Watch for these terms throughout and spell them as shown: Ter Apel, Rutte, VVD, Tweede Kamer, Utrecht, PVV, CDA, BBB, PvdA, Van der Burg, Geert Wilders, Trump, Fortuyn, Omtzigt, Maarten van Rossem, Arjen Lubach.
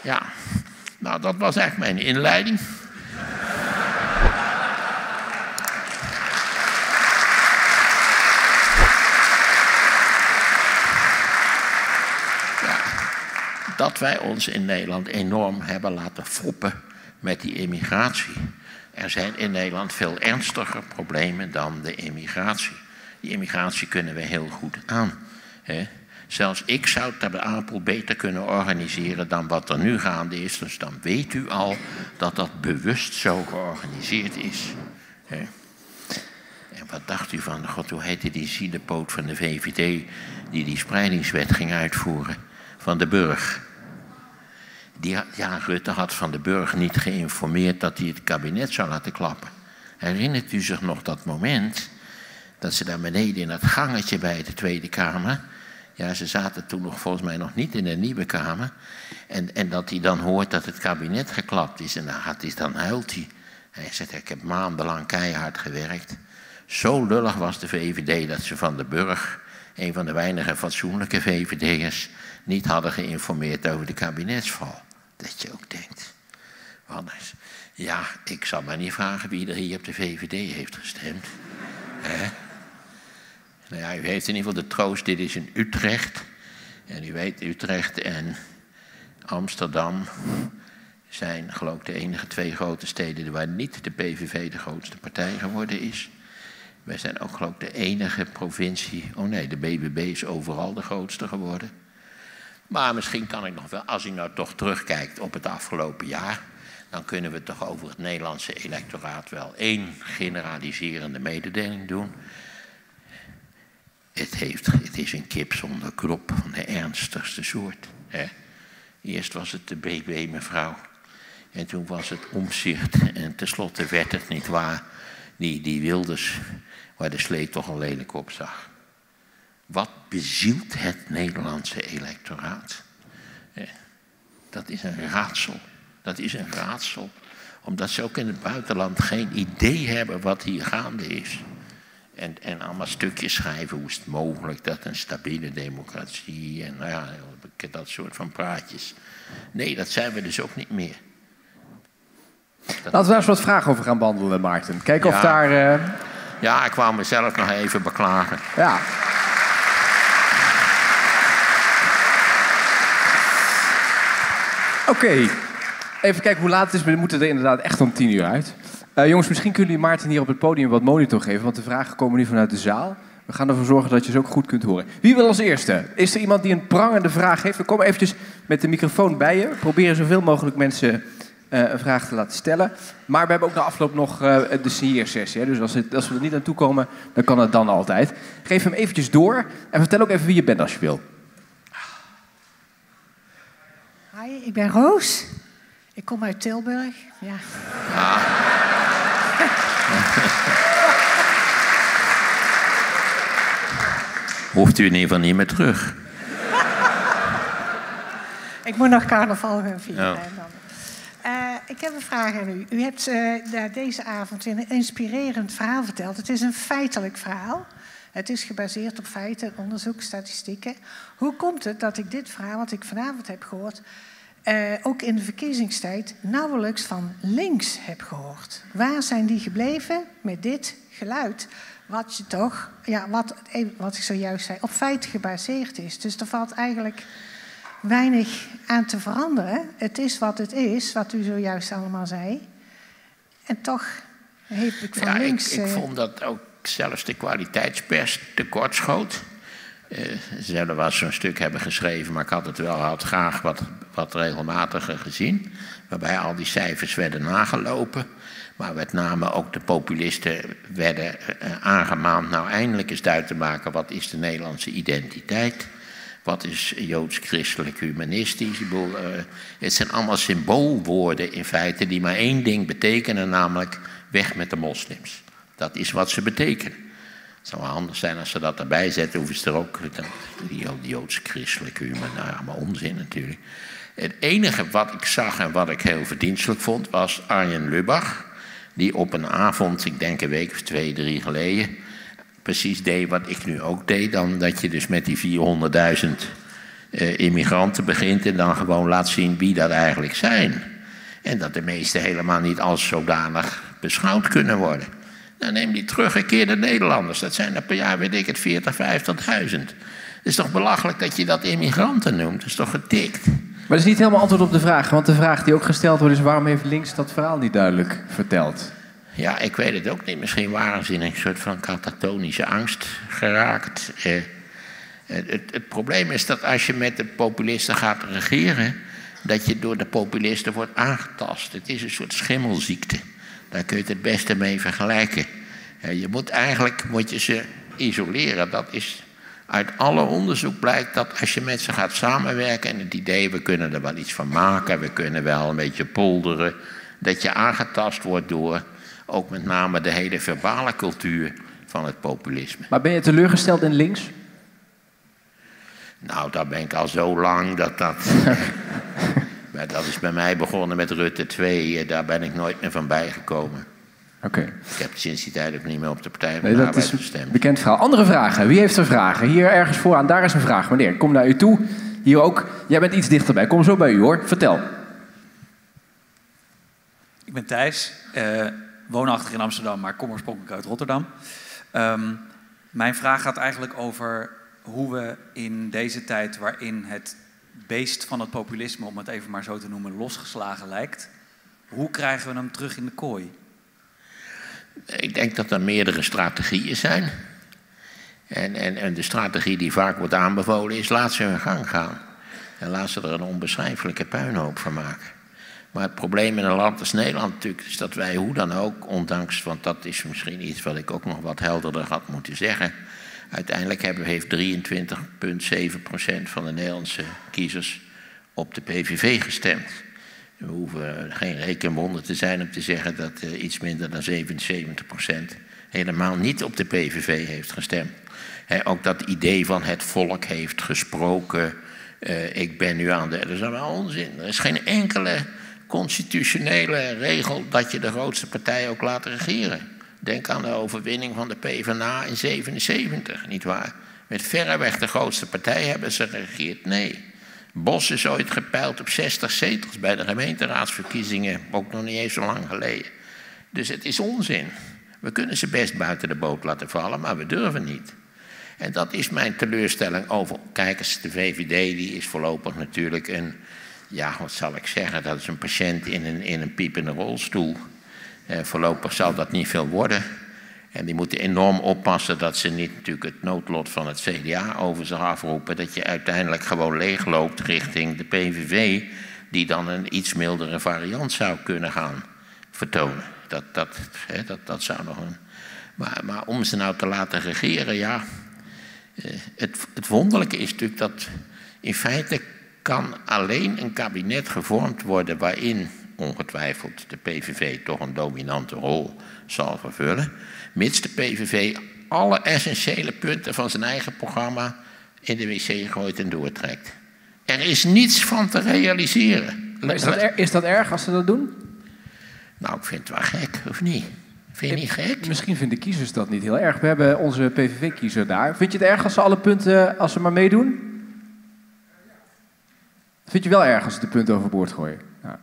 Ja, nou dat was echt mijn inleiding. Ja, dat wij ons in Nederland enorm hebben laten foppen met die immigratie. Er zijn in Nederland veel ernstiger problemen dan de immigratie. Die immigratie kunnen we heel goed aan. Hè? Zelfs ik zou Ter Apel beter kunnen organiseren dan wat er nu gaande is. Dus dan weet u al dat dat bewust zo georganiseerd is. Hè? En wat dacht u van, god, hoe heette die zielepoot van de VVD die spreidingswet ging uitvoeren? Van der Burg. Ja, Rutte had Van der Burg niet geïnformeerd dat hij het kabinet zou laten klappen. Herinnert u zich nog dat moment dat ze daar beneden in dat gangetje bij de Tweede Kamer... Ja, ze zaten toen nog volgens mij nog niet in de nieuwe Kamer. En dat hij dan hoort dat het kabinet geklapt is. En dan huilt hij. Hij zegt, ik heb maandenlang keihard gewerkt. Zo lullig was de VVD dat ze Van der Burg, een van de weinige fatsoenlijke VVD'ers, niet hadden geïnformeerd over de kabinetsval. Dat je ook denkt. Anders, ja, ik zal maar niet vragen wie er hier op de VVD heeft gestemd. Hè? Nou ja, u heeft in ieder geval de troost, dit is in Utrecht. En u weet, Utrecht en Amsterdam zijn geloof ik de enige twee grote steden waar niet de PVV de grootste partij geworden is. Wij zijn ook geloof ik de enige provincie, oh nee, de BBB is overal de grootste geworden. Maar misschien kan ik nog wel, als u nou toch terugkijkt op het afgelopen jaar, dan kunnen we toch over het Nederlandse electoraat wel één generaliserende mededeling doen. Het is een kip zonder krop van de ernstigste soort. Hè? Eerst was het de BB-mevrouw. En toen was het Omtzigt. En tenslotte werd het niet waar. Die Wilders, waar de slee toch al lelijk op zag. Wat bezielt het Nederlandse electoraat? Dat is een raadsel. Dat is een raadsel. Omdat ze ook in het buitenland geen idee hebben wat hier gaande is. En allemaal stukjes schrijven, hoe is het mogelijk dat een stabiele democratie en nou ja, dat soort van praatjes. Nee, dat zijn we dus ook niet meer. Laten we daar eens wat vragen over gaan behandelen, Maarten. Kijk of daar... Ja, ik wou mezelf nog even beklagen. Ja. Oké. Even kijken hoe laat het is. We moeten er inderdaad echt om 10:00 uit. Jongens, misschien kunnen jullie Maarten hier op het podium wat monitor geven, want de vragen komen nu vanuit de zaal. We gaan ervoor zorgen dat je ze ook goed kunt horen. Wie wil als eerste? Is er iemand die een prangende vraag heeft? We komen eventjes met de microfoon bij je. We proberen zoveel mogelijk mensen een vraag te laten stellen. Maar we hebben ook na afloop nog de signeersessie. Hè? Dus als we er niet aan toe komen, dan kan het dan altijd. Geef hem eventjes door en vertel ook even wie je bent als je wil. Hi, ik ben Roos. Ik kom uit Tilburg. Ja. Ah. Hoeft u in ieder geval niet meer terug. Ik moet nog carnaval gaan vieren. Oh. Ik heb een vraag aan u. U hebt deze avond een inspirerend verhaal verteld. Het is een feitelijk verhaal. Het is gebaseerd op feiten, onderzoek, statistieken. Hoe komt het dat ik dit verhaal, wat ik vanavond heb gehoord... ook in de verkiezingstijd nauwelijks van links heb gehoord. Waar zijn die gebleven met dit geluid? Wat je toch, ja, wat ik zojuist zei, op feit gebaseerd is. Dus er valt eigenlijk weinig aan te veranderen. Het is, wat u zojuist allemaal zei. En toch heb ik van links... Ik vond dat ook zelfs de kwaliteitspers tekortschoot. Ze zullen wel zo'n stuk hebben geschreven, maar ik had het wel graag wat regelmatiger gezien. Waarbij al die cijfers werden nagelopen. Maar met name ook de populisten werden aangemaand nou eindelijk eens duidelijk te maken wat is de Nederlandse identiteit. Wat is joods-christelijk humanistisch? Het zijn allemaal symboolwoorden in feite die maar één ding betekenen, namelijk weg met de moslims. Dat is wat ze betekenen. Het zou wel handig zijn als ze dat erbij zetten, hoeven ze er ook... Joods-christelijk humor, nou ja, maar onzin natuurlijk. Het enige wat ik zag en wat ik heel verdienstelijk vond was Arjen Lubach. Die op een avond, ik denk een week of 2, 3 geleden... precies deed wat ik nu ook deed. Dan dat je dus met die 400.000 immigranten begint en dan gewoon laat zien wie dat eigenlijk zijn. En dat de meesten helemaal niet als zodanig beschouwd kunnen worden. Dan neem die teruggekeerde Nederlanders. Dat zijn er per jaar, weet ik het, 40.000, 50.000. Het is toch belachelijk dat je dat immigranten noemt? Dat is toch getikt? Maar dat is niet helemaal antwoord op de vraag. Want de vraag die ook gesteld wordt is: waarom heeft links dat verhaal niet duidelijk verteld? Ja, ik weet het ook niet. Misschien waren ze in een soort van katatonische angst geraakt. Het probleem is dat als je met de populisten gaat regeren, dat je door de populisten wordt aangetast. Het is een soort schimmelziekte. Daar kun je het beste mee vergelijken. Eigenlijk moet je ze isoleren. Dat is, uit alle onderzoek blijkt dat als je met ze gaat samenwerken en het idee, we kunnen er wel iets van maken, we kunnen wel een beetje polderen, dat je aangetast wordt door ook met name de hele verbale cultuur van het populisme. Maar ben je teleurgesteld in links? Nou, daar ben ik al zo lang dat... Maar dat is bij mij begonnen met Rutte 2. Daar ben ik nooit meer van bijgekomen. Oké. Ik heb sinds die tijd ook niet meer op de Partij van de Arbeid gestemd. Bekend verhaal. Andere vragen. Wie heeft er vragen? Hier ergens vooraan. Daar is een vraag. Meneer, kom naar u toe. Hier ook. Jij bent iets dichterbij. Kom zo bij u hoor. Vertel. Ik ben Thijs. Woonachtig in Amsterdam, maar kom oorspronkelijk uit Rotterdam. Mijn vraag gaat eigenlijk over hoe we in deze tijd waarin het beest van het populisme, om het even maar zo te noemen, losgeslagen lijkt. Hoe krijgen we hem terug in de kooi? Ik denk dat er meerdere strategieën zijn. En de strategie die vaak wordt aanbevolen is: laat ze hun gang gaan. En laat ze er een onbeschrijfelijke puinhoop van maken. Maar het probleem in een land als Nederland natuurlijk is dat wij hoe dan ook, ondanks, want dat is misschien iets wat ik ook nog wat helderder had moeten zeggen, uiteindelijk heeft 23,7% van de Nederlandse kiezers op de PVV gestemd. We hoeven geen rekenwonder te zijn om te zeggen dat iets minder dan 77% helemaal niet op de PVV heeft gestemd. Ook dat idee van het volk heeft gesproken, ik ben nu aan de... Dat is allemaal onzin. Er is geen enkele constitutionele regel dat je de grootste partij ook laat regeren. Denk aan de overwinning van de PvdA in 1977, nietwaar? Met verreweg de grootste partij hebben ze geregeerd. Nee. Bos is ooit gepeild op 60 zetels bij de gemeenteraadsverkiezingen, ook nog niet eens zo lang geleden. Dus het is onzin. We kunnen ze best buiten de boot laten vallen, maar we durven niet. En dat is mijn teleurstelling over. Kijk eens, de VVD die is voorlopig natuurlijk een, ja, wat zal ik zeggen, dat is een patiënt in een piepende rolstoel. Voorlopig zal dat niet veel worden. En die moeten enorm oppassen dat ze niet natuurlijk het noodlot van het CDA over zich afroepen. Dat je uiteindelijk gewoon leegloopt richting de PVV, die dan een iets mildere variant zou kunnen gaan vertonen. Dat zou nog een... Maar om ze nou te laten regeren, ja... Het wonderlijke is natuurlijk dat in feite kan alleen een kabinet gevormd worden waarin ongetwijfeld de PVV toch een dominante rol zal vervullen, mits de PVV alle essentiële punten van zijn eigen programma in de wc gooit en doortrekt. Er is niets van te realiseren. Maar is dat erg als ze dat doen? Nou, ik vind het wel gek, of niet? Vind je niet gek? Misschien vinden kiezers dat niet heel erg. We hebben onze PVV-kiezer daar. Vind je het erg als ze alle punten, als ze maar meedoen? Vind je wel erg als ze de punten overboord gooien? Ja.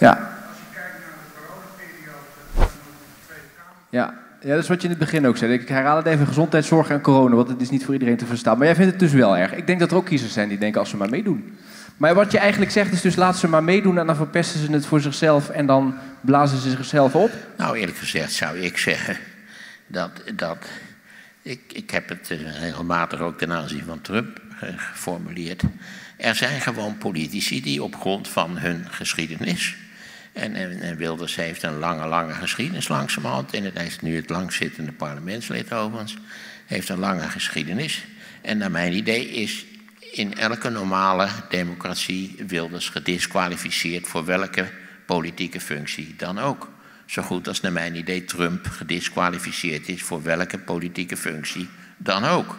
Ja. Als je kijkt naar de coronaperiode van de Tweede Kamer. Ja, dat is wat je in het begin ook zei. Ik herhaal het even: gezondheidszorg en corona, want het is niet voor iedereen te verstaan. Maar jij vindt het dus wel erg. Ik denk dat er ook kiezers zijn die denken: als ze maar meedoen. Maar wat je eigenlijk zegt is dus: laat ze maar meedoen en dan verpesten ze het voor zichzelf en dan blazen ze zichzelf op? Nou, eerlijk gezegd zou ik zeggen dat ik heb het regelmatig ook ten aanzien van Trump geformuleerd. Er zijn gewoon politici die op grond van hun geschiedenis... En Wilders heeft een lange geschiedenis langzamerhand. En hij is nu het langzittende parlementslid overigens. Heeft een lange geschiedenis. En naar mijn idee is in elke normale democratie Wilders gediskwalificeerd voor welke politieke functie dan ook. Zo goed als naar mijn idee Trump gediskwalificeerd is voor welke politieke functie dan ook.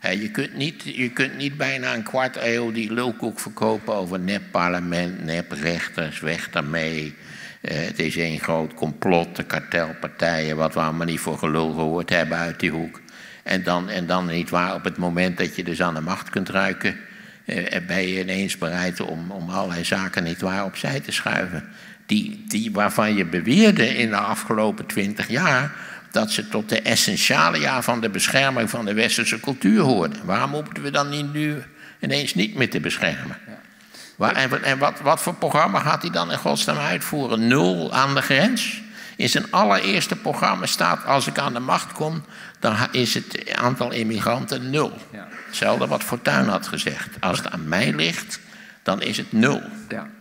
Je kunt niet bijna een kwart eeuw die lulkoek verkopen over nep parlement, nep rechters, weg daarmee. Het is één groot complot, de kartelpartijen, wat we allemaal niet voor gelul gehoord hebben uit die hoek. En dan niet waar, op het moment dat je dus aan de macht kunt ruiken, ben je ineens bereid om allerlei zaken niet waar opzij te schuiven. Die waarvan je beweerde in de afgelopen 20 jaar... dat ze tot de essentialia van de bescherming van de westerse cultuur hoorden. Waarom hoeven we dan niet nu ineens niet meer te beschermen? En wat voor programma gaat hij dan in godsnaam uitvoeren? 0 aan de grens? In zijn allereerste programma staat, als ik aan de macht kom, dan is het aantal immigranten 0. Ja. Hetzelfde wat Fortuyn had gezegd. Als het aan mij ligt, dan is het 0. Ja.